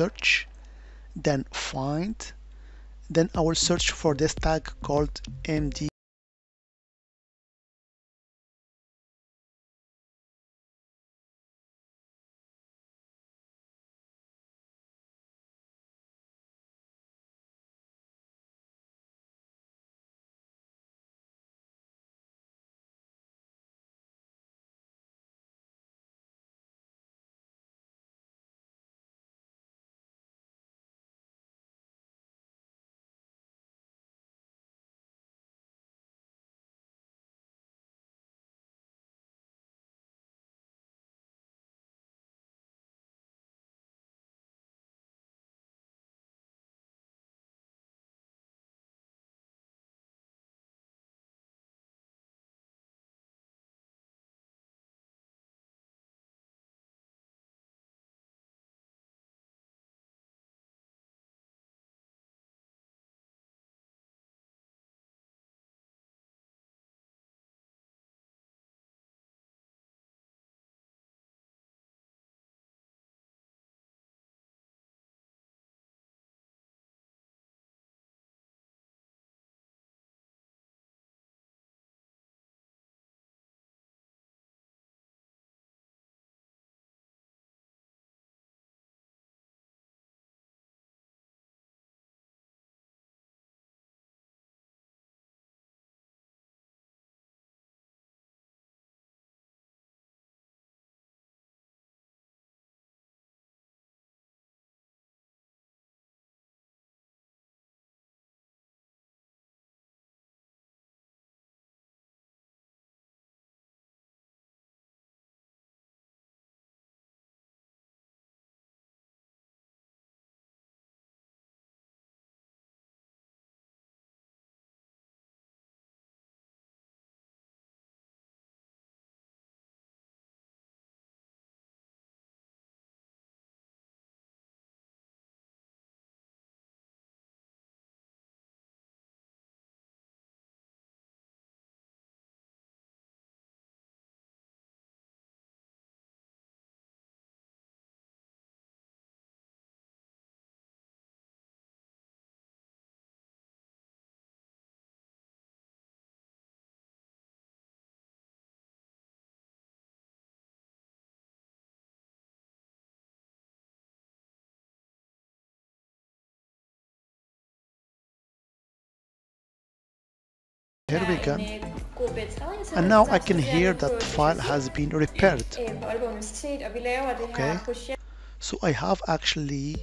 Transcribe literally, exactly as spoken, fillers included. search, then find, then I will search for this tag called M D. Here we go, and now I can hear that file has been repaired. Okay, so I have actually